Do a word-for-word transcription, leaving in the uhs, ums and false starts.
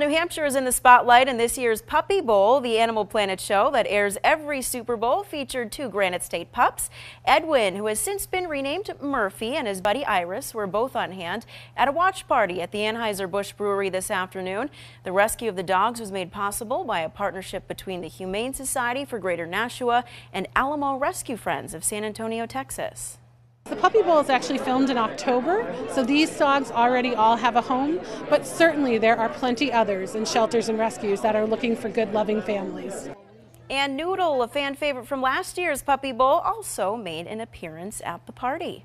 New Hampshire is in the spotlight in this year's Puppy Bowl. The Animal Planet show that airs every Super Bowl featured two Granite State pups. Edwin, who has since been renamed Murphy, and his buddy Iris were both on hand at a watch party at the Anheuser-Busch Brewery this afternoon. The rescue of the dogs was made possible by a partnership between the Humane Society for Greater Nashua and Alamo Rescue Friends of San Antonio, Texas. The Puppy Bowl is actually filmed in October, so these dogs already all have a home, but certainly there are plenty others in shelters and rescues that are looking for good, loving families. And Noodle, a fan favorite from last year's Puppy Bowl, also made an appearance at the party.